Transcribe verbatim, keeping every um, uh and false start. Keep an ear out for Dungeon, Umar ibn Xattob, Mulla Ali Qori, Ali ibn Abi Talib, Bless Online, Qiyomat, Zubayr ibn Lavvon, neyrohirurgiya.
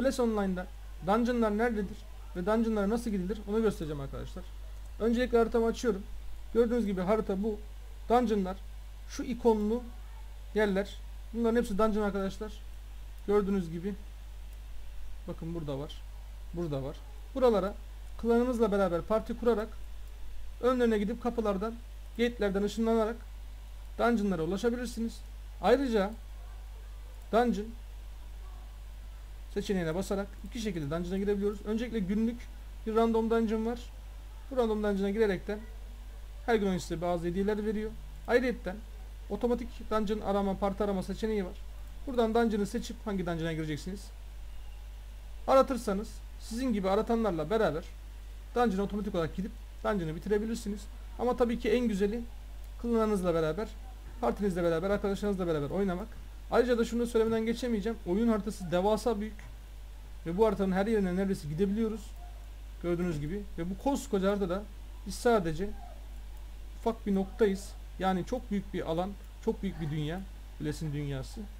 Bless Online'da dungeonlar nerededir ve dungeonlara nasıl gidilir onu göstereceğim arkadaşlar. Öncelikle haritamı açıyorum. Gördüğünüz gibi harita bu. Dungeonlar şu ikonlu yerler. Bunların hepsi dungeon arkadaşlar. Gördüğünüz gibi bakın burada var. Burada var. Buralara klanınızla beraber parti kurarak önlerine gidip kapılardan, gate'lerden ışınlanarak dungeonlara ulaşabilirsiniz. Ayrıca dungeon seçeneğine basarak iki şekilde dungeon'a girebiliyoruz. Öncelikle günlük bir random dungeon var. Bu random dungeon'a girerekten her gün size bazı hediyeler veriyor. Ayrıca otomatik dungeon arama, parti arama seçeneği var. Buradan dungeon'ı seçip hangi dungeon'a gireceksiniz aratırsanız sizin gibi aratanlarla beraber dungeon'a otomatik olarak gidip dungeon'ı bitirebilirsiniz. Ama tabii ki en güzeli klanınızla beraber, partinizle beraber, arkadaşlarınızla beraber oynamak. Ayrıca da şunu söylemeden geçemeyeceğim. Oyun haritası devasa büyük. Ve bu haritanın her yerine neredeyse gidebiliyoruz. Gördüğünüz gibi. Ve bu koskoca haritada biz sadece ufak bir noktayız. Yani çok büyük bir alan, çok büyük bir dünya. Bless'in dünyası.